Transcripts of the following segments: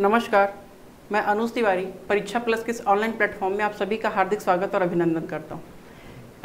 नमस्कार, मैं अनुज तिवारी परीक्षा प्लस के इस ऑनलाइन प्लेटफॉर्म में आप सभी का हार्दिक स्वागत और अभिनंदन करता हूँ।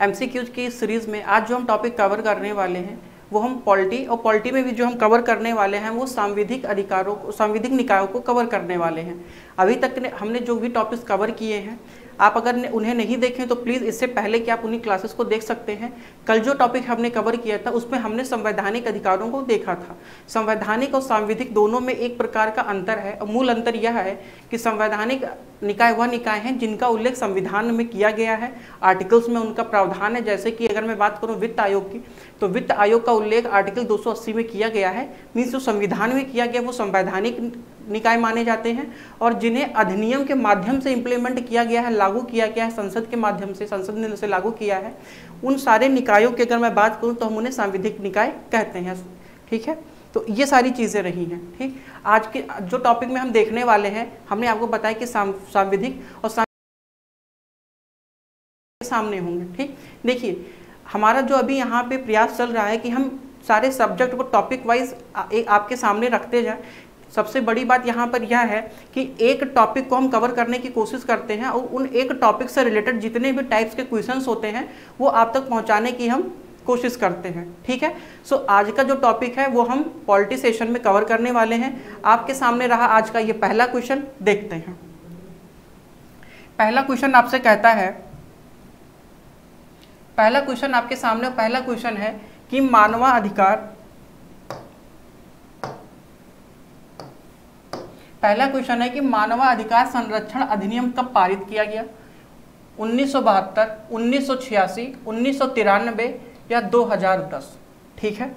एमसीक्यूज की इस सीरीज़ में आज जो हम टॉपिक कवर करने वाले हैं वो हम पॉलिटी और पॉलिटी में भी जो हम कवर करने वाले हैं वो सांविधिक अधिकारों को, सांविधिक निकायों को कवर करने वाले हैं। अभी तक हमने जो भी टॉपिक्स कवर किए हैं, आप अगर उन्हें नहीं देखें तो प्लीज़ इससे पहले कि आप उन्हीं क्लासेस को देख सकते हैं, कल जो टॉपिक हमने कवर किया था उसमें हमने संवैधानिक अधिकारों को देखा था। संवैधानिक और सांविधिक दोनों में एक प्रकार का अंतर है और मूल अंतर यह है कि संवैधानिक निकाय वह निकाय हैं जिनका उल्लेख संविधान में किया गया है, आर्टिकल्स में उनका प्रावधान है। जैसे कि अगर मैं बात करूँ वित्त आयोग की, तो वित्त आयोग का उल्लेख आर्टिकल 280 में किया गया है, मीन्स जो संविधान में किया गया वो संवैधानिक निकाय माने जाते हैं। और जिन्हें अधिनियम के माध्यम से इम्प्लीमेंट किया गया है, लागू किया गया है, संसद के माध्यम से, संसद ने उसे लागू किया है, उन सारे निकायों की अगर मैं बात करूं तो हम उन्हें सांविधिक निकाय कहते हैं। ठीक है, तो ये सारी चीज़ें रही हैं। ठीक, आज के जो टॉपिक में हम देखने वाले हैं, हमने आपको बताया कि सांविधिक और सामने होंगे। ठीक, देखिए हमारा जो अभी यहाँ पे प्रयास चल रहा है कि हम सारे सब्जेक्ट को टॉपिक वाइज आपके सामने रखते जाएं। सबसे बड़ी बात यहाँ पर यह है कि एक टॉपिक को हम कवर करने की कोशिश करते हैं और उन एक टॉपिक से रिलेटेड जितने भी टाइप्स के क्वेश्चंस होते हैं वो आप तक पहुँचाने की हम कोशिश करते हैं। ठीक है, सो आज का जो टॉपिक है वो हम पॉलिटी सेशन में कवर करने वाले हैं। आपके सामने रहा आज का ये पहला क्वेश्चन, देखते हैं। पहला क्वेश्चन आपसे कहता है, पहला क्वेश्चन आपके सामने, पहला क्वेश्चन है कि मानवाधिकार, पहला क्वेश्चन है कि मानवाधिकार संरक्षण अधिनियम कब पारित किया गया? 1972, 1986, 1993 या 2010? ठीक है,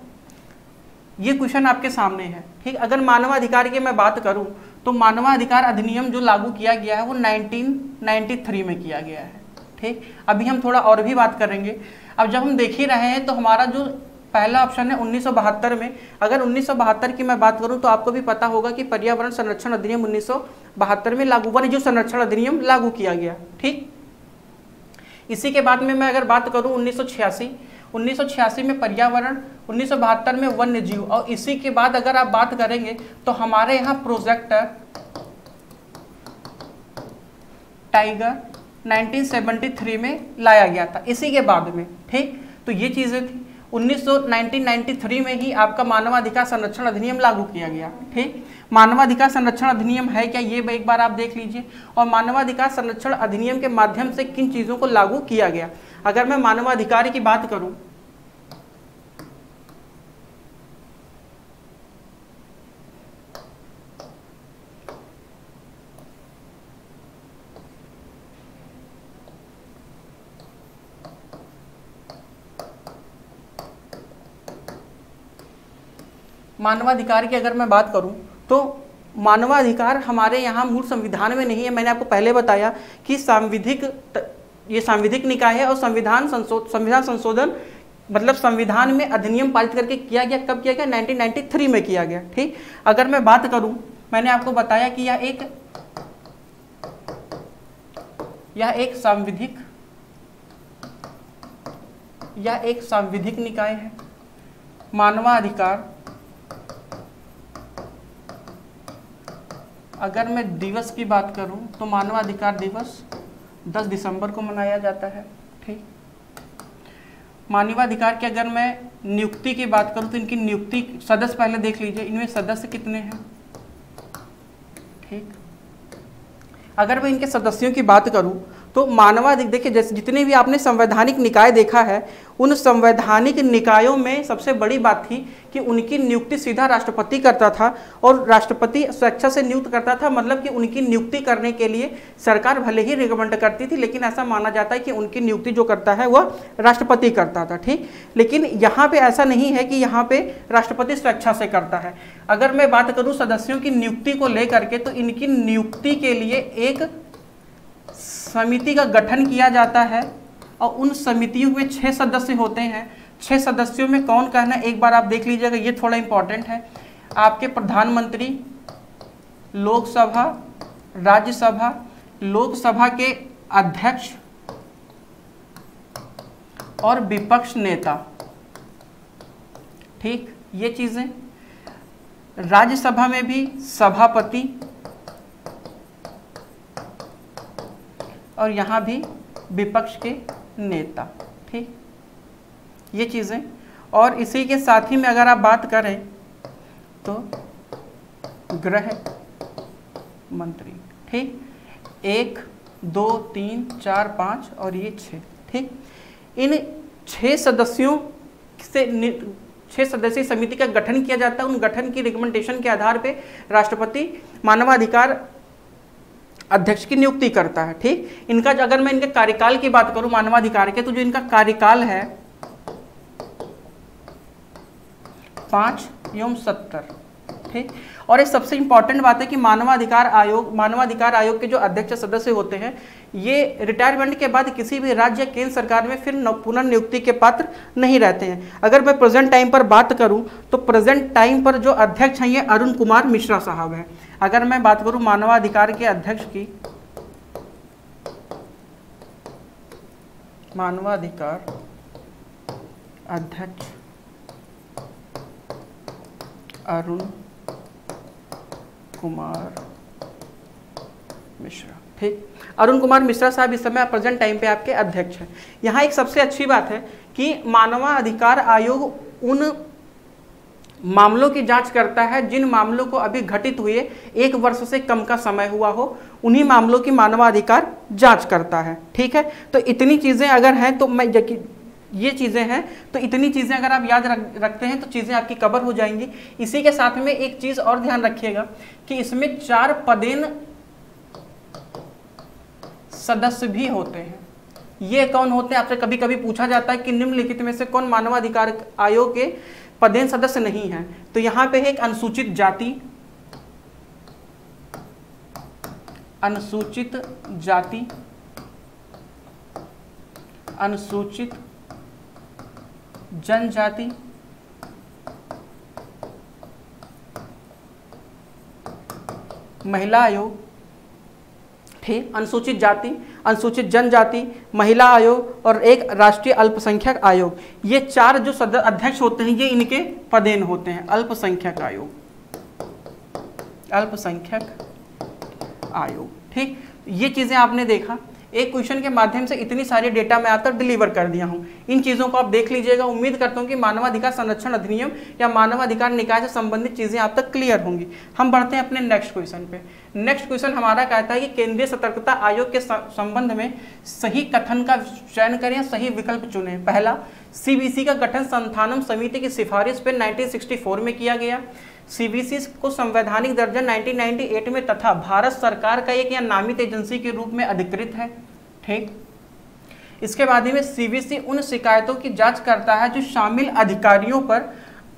ये क्वेश्चन आपके सामने है। ठीक, अगर मानवाधिकार की मैं बात करूं तो मानवाधिकार अधिनियम जो लागू किया गया है वो 1993 में किया गया है। ठीक, अभी हम थोड़ा और भी बात करेंगे। अब जब हम देख ही रहे हैं तो हमारा जो पहला ऑप्शन है 1972 में, अगर 1972 की मैं बात करूं तो आपको भी पता होगा कि पर्यावरण संरक्षण अधिनियम 1972 में लागू, वन्यजीव संरक्षण अधिनियम लागू किया गया। ठीक, इसी के बाद में मैं अगर बात करूं 1986 में पर्यावरण, 1972 में वन्यजीव, और इसी के बाद अगर आप बात करेंगे तो हमारे यहाँ प्रोजेक्टर टाइगर 1973 में लाया गया था, इसी के बाद में। ठीक, तो ये चीज़ें थी। 1993 में ही आपका मानवाधिकार संरक्षण अधिनियम लागू किया गया। ठीक, मानवाधिकार संरक्षण अधिनियम है क्या, ये एक बार आप देख लीजिए। और मानवाधिकार संरक्षण अधिनियम के माध्यम से किन चीज़ों को लागू किया गया? अगर मैं मानवाधिकार की बात करूं, मानवाधिकार की अगर मैं बात करूं तो मानवाधिकार हमारे यहाँ मूल संविधान में नहीं है। मैंने आपको पहले बताया कि सांविधिक, ये सांविधिक निकाय है और संविधान संशोधन मतलब संविधान में अधिनियम पारित करके किया गया। कब किया गया? 1993 में किया गया। ठीक, अगर मैं बात करूं, मैंने आपको बताया कि यह एक सांविधिक निकाय है। मानवाधिकार अगर मैं दिवस की बात करूं तो मानवाधिकार दिवस 10 दिसंबर को मनाया जाता है। ठीक, मानवाधिकार की अगर मैं नियुक्ति की बात करूं तो इनकी नियुक्ति सदस्य, पहले देख लीजिए इनमें सदस्य कितने हैं। ठीक, अगर मैं इनके सदस्यों की बात करूं तो मानवाधिकार, देखिए जैसे जितने भी आपने संवैधानिक निकाय देखा है, उन संवैधानिक निकायों में सबसे बड़ी बात थी कि उनकी नियुक्ति सीधा राष्ट्रपति करता था और राष्ट्रपति स्वेच्छा से नियुक्त करता था। मतलब कि उनकी नियुक्ति करने के लिए सरकार भले ही रिकमेंड करती थी, लेकिन ऐसा माना जाता है कि उनकी नियुक्ति जो करता है वह राष्ट्रपति करता था। ठीक, लेकिन यहाँ पे ऐसा नहीं है कि यहाँ पे राष्ट्रपति स्वेच्छा से करता है। अगर मैं बात करूँ सदस्यों की नियुक्ति को लेकर के, तो इनकी नियुक्ति के लिए एक समिति का गठन किया जाता है और उन समितियों में 6 सदस्य होते हैं। 6 सदस्यों में कौन कहना, एक बार आप देख लीजिएगा, ये थोड़ा इम्पोर्टेंट है। आपके प्रधानमंत्री, लोकसभा, राज्यसभा, लोकसभा के अध्यक्ष और विपक्ष नेता। ठीक, ये चीज़ें। राज्यसभा में भी सभापति, और यहाँ भी विपक्ष के नेता। ठीक, ये चीज़ें। और इसी के साथ ही में अगर आप बात करें तो गृह मंत्री, ठीक, 1, 2, 3, 4, 5 और ये 6, ठीक, इन 6 सदस्यों से 6 सदस्यीय समिति का गठन किया जाता है। उन गठन की रिकमेंडेशन के आधार पे राष्ट्रपति मानवाधिकार अध्यक्ष की नियुक्ति करता है। ठीक, इनका अगर मैं इनके कार्यकाल की बात करूं मानवाधिकार के, तो जो इनका कार्यकाल है 5 एवं 70। ठीक, और एक सबसे इंपॉर्टेंट बात है कि मानवाधिकार आयोग के जो अध्यक्ष सदस्य होते हैं ये रिटायरमेंट के बाद किसी भी राज्य या केंद्र सरकार में फिर पुनर्नियुक्ति के पात्र नहीं रहते हैं। अगर मैं प्रेजेंट टाइम पर बात करूं तो प्रेजेंट टाइम पर जो अध्यक्ष हैं ये अरुण कुमार मिश्रा साहब हैं। अगर मैं बात करूं मानवाधिकार अध्यक्ष अरुण कुमार मिश्रा, ठीक, अरुण कुमार मिश्रा साहब इस समय प्रेजेंट टाइम पे आपके अध्यक्ष हैं। यहाँ एक सबसे अच्छी बात है कि मानवाधिकार आयोग उन मामलों की जांच करता है जिन मामलों को अभी घटित हुए 1 वर्ष से कम का समय हुआ हो, उन्हीं मामलों की मानवाधिकार जांच करता है। ठीक है, तो इतनी चीज़ें अगर हैं तो मैं ये चीज़ें हैं, तो इतनी चीज़ें अगर आप याद रखते हैं तो चीज़ें आपकी कवर हो जाएंगी। इसी के साथ में एक चीज़ और ध्यान रखिएगा कि इसमें 4 पदेन सदस्य भी होते हैं। ये कौन होते हैं? आपसे कभी कभी पूछा जाता है कि निम्नलिखित में से कौन मानवाधिकार आयोग के पदेन सदस्य नहीं हैं, तो यहाँ पे है एक अनुसूचित जाति, अनुसूचित जनजाति, महिला आयोग, ठीक, अनुसूचित जाति, अनुसूचित जनजाति, महिला आयोग और एक राष्ट्रीय अल्पसंख्यक आयोग। ये 4 जो सदस्य अध्यक्ष होते हैं ये इनके पदेन होते हैं। अल्पसंख्यक आयोग, ठीक, ये चीजें आपने देखा। एक क्वेश्चन के माध्यम से इतनी सारी डेटा मैं आता डिलीवर कर दिया हूँ। इन चीज़ों को आप देख लीजिएगा। उम्मीद करता हूँ कि मानवाधिकार संरक्षण अधिनियम या मानवाधिकार निकाय से संबंधित चीज़ें आप तक क्लियर होंगी। हम बढ़ते हैं अपने नेक्स्ट क्वेश्चन पे। नेक्स्ट क्वेश्चन हमारा कहता है कि केंद्रीय सतर्कता आयोग के संबंध में सही कथन का चयन करें, सही विकल्प चुनें। पहला, CBC का गठन संथानम समिति की सिफारिश पर 1964 में किया गया। CBC को संवैधानिक दर्जा 1998 में तथा भारत सरकार का एक या नामित एजेंसी के रूप में अधिकृत है। ठीक, इसके बाद में CBC उन शिकायतों की जांच करता है जो शामिल अधिकारियों पर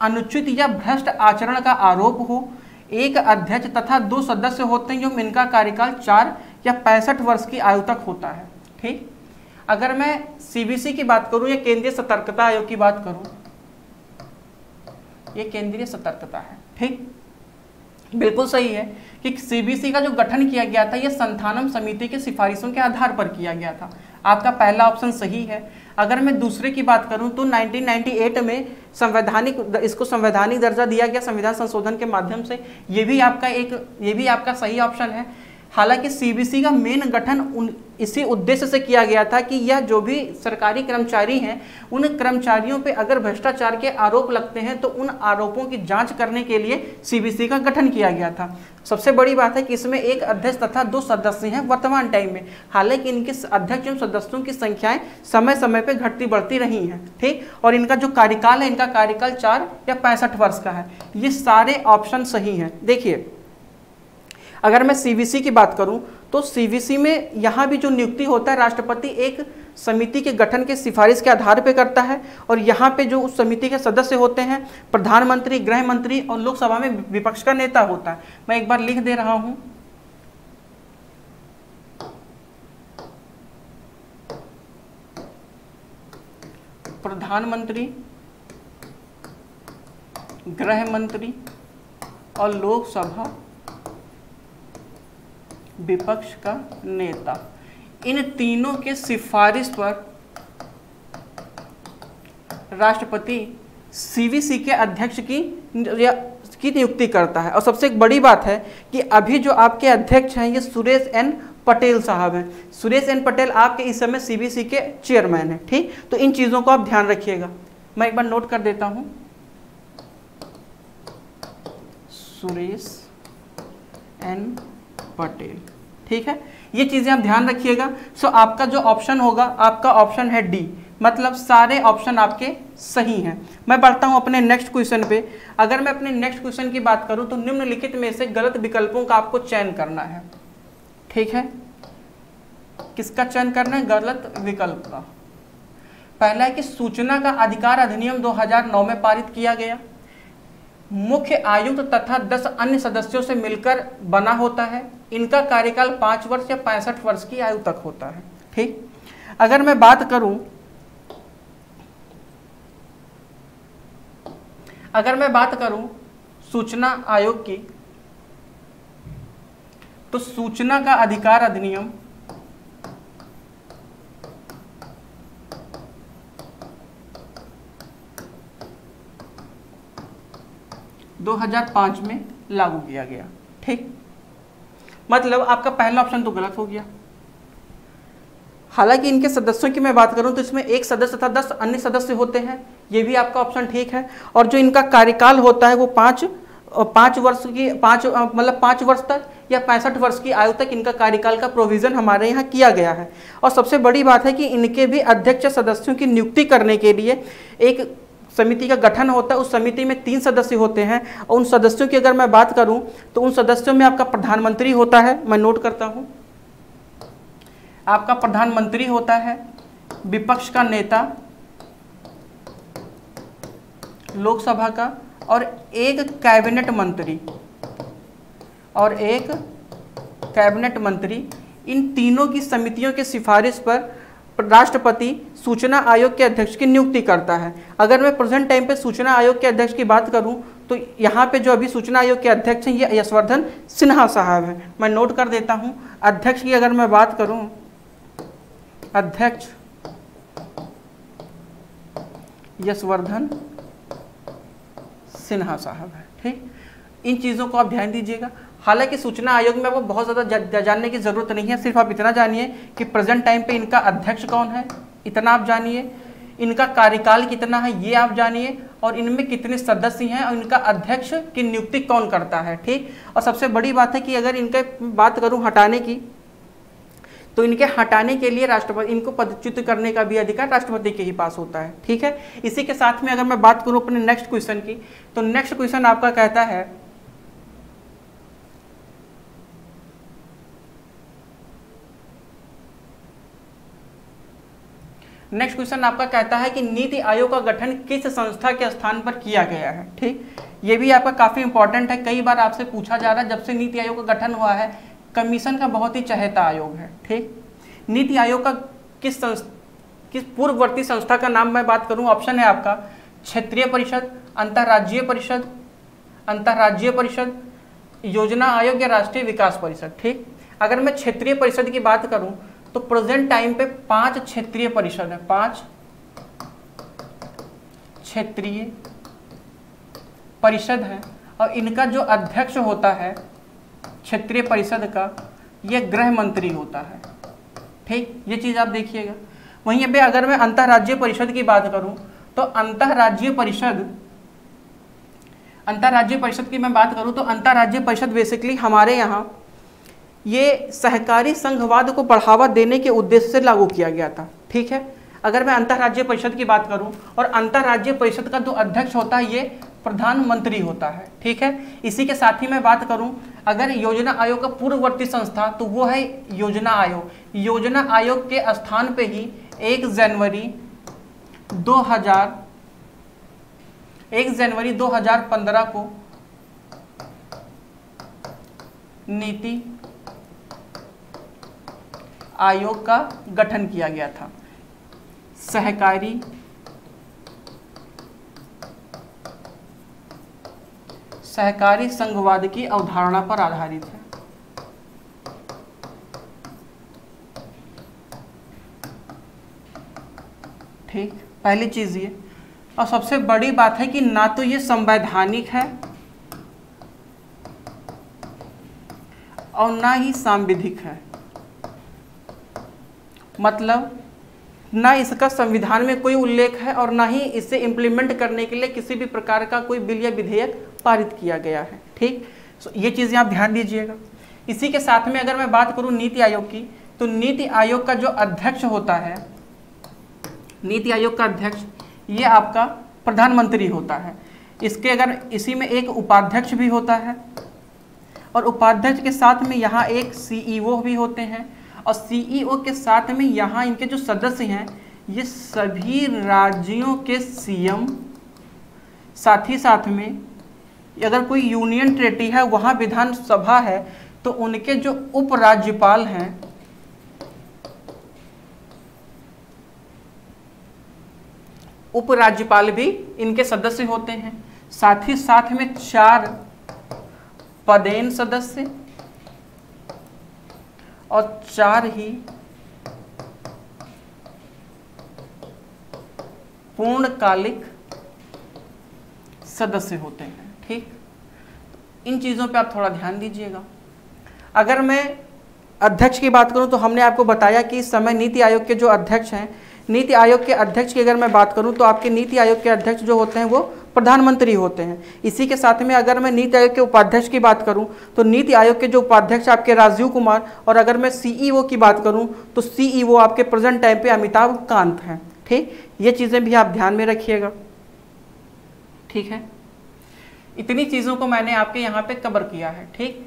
अनुचित या भ्रष्ट आचरण का आरोप हो। एक अध्यक्ष तथा 2 सदस्य होते हैं जो इनका कार्यकाल 4 या 65 वर्ष की आयु तक होता है। ठीक, अगर मैं CBC की बात करूं या केंद्रीय सतर्कता आयोग की बात करूं, ये केंद्रीय सतर्कता है। ठीक, बिल्कुल सही है कि CBC का जो गठन किया गया था यह संथानम समिति की सिफारिशों के आधार पर किया गया था। आपका पहला ऑप्शन सही है। अगर मैं दूसरे की बात करूं तो 1998 में इसको संवैधानिक दर्जा दिया गया संविधान संशोधन के माध्यम से। ये भी आपका सही ऑप्शन है। हालांकि CBC का मेन गठन इसी उद्देश्य से किया गया था कि यह जो भी सरकारी कर्मचारी हैं उन कर्मचारियों पे अगर भ्रष्टाचार के आरोप लगते हैं तो उन आरोपों की जांच करने के लिए CBC का गठन किया गया था। सबसे बड़ी बात है कि इसमें एक अध्यक्ष तथा 2 सदस्य हैं वर्तमान टाइम में। हालांकि इनके अध्यक्ष एवं सदस्यों की संख्याएं समय समय पर घटती बढ़ती रही हैं। ठीक, और इनका जो कार्यकाल है, इनका कार्यकाल 4 या 65 वर्ष का है। ये सारे ऑप्शन सही हैं। देखिए, अगर मैं CBC की बात करूं तो CBC में यहाँ भी जो नियुक्ति होता है राष्ट्रपति एक समिति के गठन के सिफारिश के आधार पर करता है, और यहाँ पे जो उस समिति के सदस्य होते हैं प्रधानमंत्री, गृह मंत्री और लोकसभा में विपक्ष का नेता होता है। मैं एक बार लिख दे रहा हूँ, प्रधानमंत्री, गृह मंत्री और लोकसभा विपक्ष का नेता, इन तीनों के सिफारिश पर राष्ट्रपति CBC के अध्यक्ष की नियुक्ति करता है। और सबसे एक बड़ी बात है कि अभी जो आपके अध्यक्ष हैं ये सुरेश एन पटेल साहब हैं। सुरेश एन पटेल आपके इस समय सीबीसी के चेयरमैन हैं। ठीक, तो इन चीज़ों को आप ध्यान रखिएगा। मैं एक बार नोट कर देता हूं, सुरेश एन पटेल। ठीक है, ये चीज़ें आप ध्यान रखिएगा। सो आपका जो ऑप्शन होगा, आपका ऑप्शन है डी, मतलब सारे ऑप्शन आपके सही हैं। मैं बढ़ता हूं अपने नेक्स्ट क्वेश्चन पे। अगर मैं अपने नेक्स्ट क्वेश्चन की बात करूं तो निम्नलिखित में से गलत विकल्पों का आपको चयन करना है। ठीक है, किसका चयन करना है? गलत विकल्प का। पहला है कि सूचना का अधिकार अधिनियम 2009 में पारित किया गया, मुख्य आयुक्त तथा 10 अन्य सदस्यों से मिलकर बना होता है, इनका कार्यकाल 5 वर्ष या 65 वर्ष की आयु तक होता है। ठीक, अगर मैं बात करूं सूचना आयोग की, तो सूचना का अधिकार अधिनियम 2005 में लागू किया गया। ठीक, मतलब आपका पहला ऑप्शन तो गलत हो गया। हालांकि इनके सदस्यों की मैं बात करूं तो इसमें एक सदस्य तथा 10 अन्य सदस्य होते हैं, ये भी आपका ऑप्शन ठीक है। और जो इनका कार्यकाल होता है वो 5 वर्ष तक या 65 वर्ष की आयु तक इनका कार्यकाल का प्रोविज़न हमारे यहाँ किया गया है। और सबसे बड़ी बात है कि इनके भी अध्यक्ष सदस्यों की नियुक्ति करने के लिए एक समिति का गठन होता है। उस समिति में 3 सदस्य होते हैं और उन सदस्यों की अगर मैं बात करूँ तो उन सदस्यों में आपका प्रधानमंत्री होता है। मैं नोट करता हूँ, आपका प्रधानमंत्री होता है, विपक्ष का नेता, लोकसभा का, और एक कैबिनेट मंत्री इन तीनों की समितियों के सिफारिश पर राष्ट्रपति सूचना आयोग के अध्यक्ष की नियुक्ति करता है। अगर मैं प्रेजेंट टाइम पे सूचना आयोग के अध्यक्ष की बात करूं तो यहाँ पे जो अभी सूचना आयोग के अध्यक्ष हैं ये यशवर्धन सिन्हा साहब हैं। मैं नोट कर देता हूँ। अध्यक्ष की अगर मैं बात करूँ, अध्यक्ष यशवर्धन सिन्हा साहब है। ठीक, इन चीज़ों को आप ध्यान दीजिएगा। हालांकि सूचना आयोग में आपको बहुत ज़्यादा जानने की ज़रूरत नहीं है, सिर्फ आप इतना जानिए कि प्रेजेंट टाइम पे इनका अध्यक्ष कौन है, इतना आप जानिए। इनका कार्यकाल कितना है ये आप जानिए, और इनमें कितने सदस्य हैं और इनका अध्यक्ष की नियुक्ति कौन करता है। ठीक, और सबसे बड़ी बात है कि अगर इनके बात करूँ हटाने की, तो इनके हटाने के लिए राष्ट्रपति, इनको पदच्युत करने का भी अधिकार राष्ट्रपति के ही पास होता है। ठीक है, इसी के साथ में अगर मैं बात करूं अपने नेक्स्ट क्वेश्चन की, तो नेक्स्ट क्वेश्चन आपका कहता है कि नीति आयोग का गठन किस संस्था के स्थान पर किया गया है। ठीक, ये भी आपका काफी इंपॉर्टेंट है, कई बार आपसे पूछा जा रहा है। जब से नीति आयोग का गठन हुआ है, कमीशन का बहुत ही चहेता आयोग है। ठीक, नीति आयोग का किस पूर्ववर्ती संस्था का नाम मैं बात करूं, ऑप्शन है आपका क्षेत्रीय परिषद, अंतर्राज्यीय परिषद, योजना आयोग या राष्ट्रीय विकास परिषद। ठीक, अगर मैं क्षेत्रीय परिषद की बात करूं तो प्रेजेंट टाइम पे 5 क्षेत्रीय परिषद है, 5 क्षेत्रीय परिषद है, और इनका जो अध्यक्ष होता है क्षेत्रीय परिषद का, यह गृह मंत्री होता है। ठीक, ये चीज़ आप देखिएगा। वहीं पे अगर मैं अंतर्राज्यीय परिषद की बात करूं तो अंतर्राज्यीय परिषद बेसिकली हमारे यहाँ ये सहकारी संघवाद को बढ़ावा देने के उद्देश्य से लागू किया गया था। ठीक है, अगर मैं अंतर्राज्यीय परिषद की बात करूं, और अंतर्राज्यीय परिषद का जो अध्यक्ष होता है ये प्रधानमंत्री होता है। ठीक है, इसी के साथ ही मैं बात करूं अगर योजना आयोग का पूर्ववर्ती संस्था, तो वो है योजना आयोग। योजना आयोग के स्थान पे ही 1 जनवरी 2015 को नीति आयोग का गठन किया गया था। सहकारी संघवाद की अवधारणा पर आधारित है। ठीक, पहली चीज ये। और सबसे बड़ी बात है कि ना तो ये संवैधानिक है और ना ही सांविधिक है। मतलब ना इसका संविधान में कोई उल्लेख है और ना ही इसे इम्प्लीमेंट करने के लिए किसी भी प्रकार का कोई बिल या विधेयक पारित किया गया है। ठीक, ये चीज़ें आप ध्यान दीजिएगा। इसी के साथ में अगर मैं बात करूं नीति आयोग की, तो नीति आयोग का जो अध्यक्ष होता है, नीति आयोग का अध्यक्ष ये आपका प्रधानमंत्री होता है। इसके अगर इसी में एक उपाध्यक्ष भी होता है और उपाध्यक्ष के साथ में यहाँ एक सीईओ भी होते हैं और सीईओ के साथ में यहाँ इनके जो सदस्य हैं ये सभी राज्यों के सीएम, साथ ही साथ में अगर कोई यूनियन टेरिटरी है वहाँ विधानसभा है तो उनके जो उपराज्यपाल हैं, उपराज्यपाल भी इनके सदस्य होते हैं। साथ ही साथ में 4 पदेन सदस्य और 4 ही पूर्णकालिक सदस्य होते हैं। ठीक, इन चीज़ों पे आप थोड़ा ध्यान दीजिएगा। अगर मैं अध्यक्ष की बात करूं तो हमने आपको बताया कि इस समय नीति आयोग के जो अध्यक्ष हैं, नीति आयोग के अध्यक्ष की अगर मैं बात करूं तो आपके नीति आयोग के अध्यक्ष जो होते हैं वो प्रधानमंत्री होते हैं। इसी के साथ में अगर मैं नीति आयोग के उपाध्यक्ष की बात करूं तो नीति आयोग के जो उपाध्यक्ष आपके राजीव कुमार, और अगर मैं सीईओ की बात करूं तो सीईओ आपके प्रेजेंट टाइम पे अमिताभ कांत हैं। ठीक, ये चीज़ें भी आप ध्यान में रखिएगा। ठीक है, इतनी चीज़ों को मैंने आपके यहाँ पे कवर किया है। ठीक,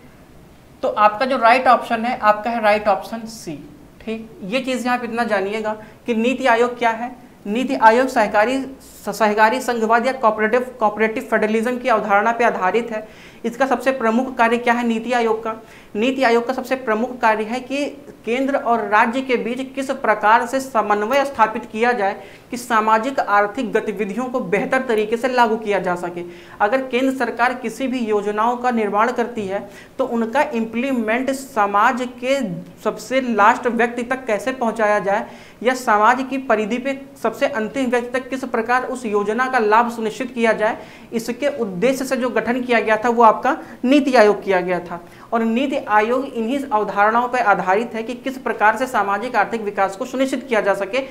तो आपका जो राइट ऑप्शन है आपका है राइट ऑप्शन सी। ठीक, ये चीज़ें आप इतना जानिएगा कि नीति आयोग क्या है। नीति आयोग सहकारी संघवाद या कॉपरेटिव फेडरलिज्म की अवधारणा पे आधारित है। इसका सबसे प्रमुख कार्य क्या है नीति आयोग का? नीति आयोग का सबसे प्रमुख कार्य है कि केंद्र और राज्य के बीच किस प्रकार से समन्वय स्थापित किया जाए कि सामाजिक आर्थिक गतिविधियों को बेहतर तरीके से लागू किया जा सके। अगर केंद्र सरकार किसी भी योजनाओं का निर्माण करती है तो उनका इम्प्लीमेंट समाज के सबसे लास्ट व्यक्ति तक कैसे पहुंचाया जाए या समाज की परिधि पे सबसे अंतिम व्यक्ति तक किस प्रकार उस योजना का लाभ सुनिश्चित किया जाए, इसके उद्देश्य से जो गठन किया गया था वो आपका नीति आयोग किया गया था। और नीति आयोग इन्हीं अवधारणाओं पर आधारित है कि किस प्रकार से सामाजिक आर्थिक विकास को सुनिश्चित किया जा सके।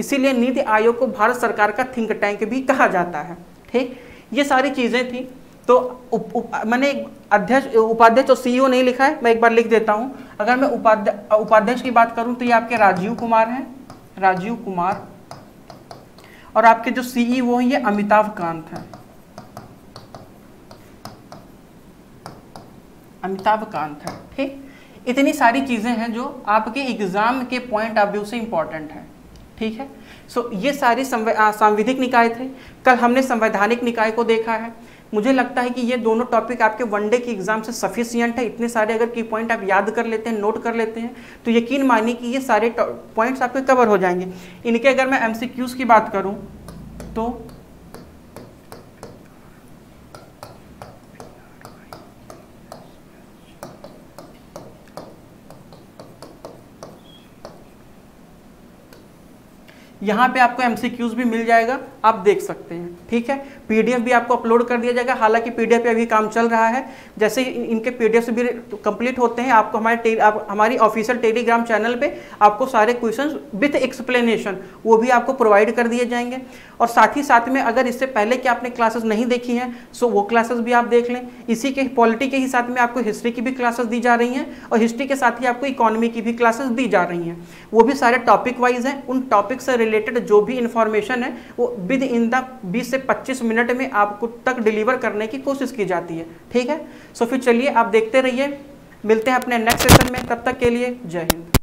इसीलिए नीति आयोग को भारत सरकार का थिंक टैंक भी कहा जाता है। ठीक, ये सारी चीज़ें थी। तो मैंने अध्यक्ष उपाध्यक्ष और सीईओ नहीं लिखा है, मैं एक बार लिख देता हूँ। अगर मैं उपाध्यक्ष की बात करूँ तो ये आपके राजीव कुमार हैं, राजीव कुमार, और आपके जो सीईओ हैं ये अमिताभ कांत हैं, अमिताभ कांत है। ठीक, इतनी सारी चीज़ें हैं जो आपके एग्जाम के पॉइंट ऑफ व्यू से इम्पॉर्टेंट है। ठीक है, सो ये सारी सांविधिक निकाय थे। कल हमने संवैधानिक निकाय को देखा है। मुझे लगता है कि ये दोनों टॉपिक आपके वनडे के एग्जाम से सफिशियंट है। इतने सारे अगर की पॉइंट आप याद कर लेते हैं, नोट कर लेते हैं, तो यकीन मानिए कि ये सारे पॉइंट्स आपके कवर हो जाएंगे। इनके अगर मैं MCQs की बात करूँ तो यहाँ पे आपको MCQs भी मिल जाएगा, आप देख सकते हैं। ठीक है, PDF भी आपको अपलोड कर दिया जाएगा। हालांकि PDF पे अभी काम चल रहा है, जैसे इनके PDF भी कंप्लीट होते हैं आपको हमारी ऑफिशियल टेलीग्राम चैनल पे आपको सारे क्वेश्चंस विथ एक्सप्लेनेशन वो भी आपको प्रोवाइड कर दिए जाएंगे। और साथ ही साथ में अगर इससे पहले कि आपने क्लासेस नहीं देखी हैं सो वो क्लासेस भी आप देख लें। इसी के पॉलिटी के ही साथ में आपको हिस्ट्री की भी क्लासेस दी जा रही हैं और हिस्ट्री के साथ ही आपको इकोनॉमी की भी क्लासेस दी जा रही हैं। वो भी सारे टॉपिक वाइज हैं। उन टॉपिक से रिलेटेड जो भी इंफॉर्मेशन है वो विद इन द 20 से 25 मिनट में आपको तक डिलीवर करने की कोशिश की जाती है। ठीक है, सो फिर चलिए आप देखते रहिए। मिलते हैं अपने नेक्स्ट सेशन में, तब तक के लिए जय हिंद।